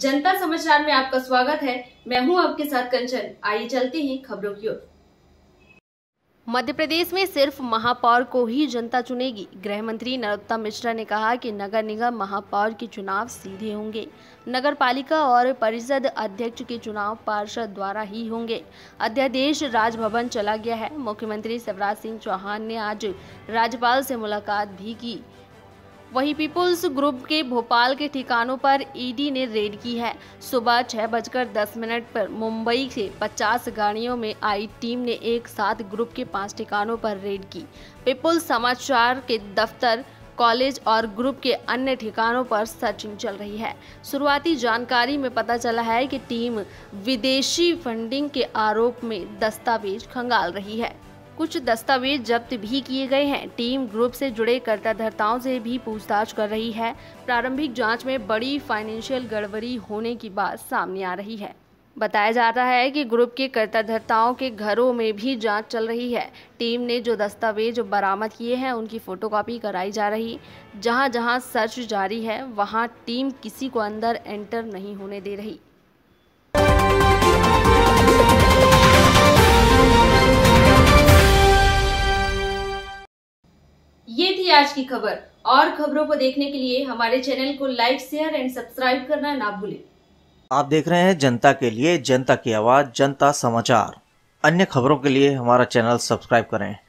जनता समाचार में आपका स्वागत है। मैं हूं आपके साथ कंचन। आइए चलते हैं खबरों की ओर। मध्य प्रदेश में सिर्फ महापौर को ही जनता चुनेगी। गृह मंत्री नरोत्तम मिश्रा ने कहा कि नगर निगम महापौर के चुनाव सीधे होंगे, नगर पालिका और परिषद अध्यक्ष के चुनाव पार्षद द्वारा ही होंगे। अध्यादेश राजभवन चला गया है। मुख्यमंत्री शिवराज सिंह चौहान ने आज राज्यपाल से मुलाकात भी की। वहीं पीपुल्स ग्रुप के भोपाल के ठिकानों पर ईडी ने रेड की है। सुबह 6:10 पर मुंबई से 50 गाड़ियों में आई टीम ने एक साथ ग्रुप के 5 ठिकानों पर रेड की। पीपुल्स समाचार के दफ्तर, कॉलेज और ग्रुप के अन्य ठिकानों पर सर्चिंग चल रही है। शुरुआती जानकारी में पता चला है कि टीम विदेशी फंडिंग के आरोप में दस्तावेज खंगाल रही है। कुछ दस्तावेज जब्त भी किए गए हैं। टीम ग्रुप से जुड़े कर्ता धर्ताओं से भी पूछताछ कर रही है। प्रारंभिक जांच में बड़ी फाइनेंशियल गड़बड़ी होने की बात सामने आ रही है। बताया जाता है कि ग्रुप के कर्ता धर्ताओं के घरों में भी जांच चल रही है। टीम ने जो दस्तावेज बरामद किए हैं उनकी फोटोकॉपी कराई जा रही। जहां जहां सर्च जारी है वहां टीम किसी को अंदर एंटर नहीं होने दे रही। ये थी आज की खबर। और खबरों को देखने के लिए हमारे चैनल को लाइक, शेयर एंड सब्सक्राइब करना ना भूलें। आप देख रहे हैं जनता के लिए, जनता की आवाज, जनता समाचार। अन्य खबरों के लिए हमारा चैनल सब्सक्राइब करें।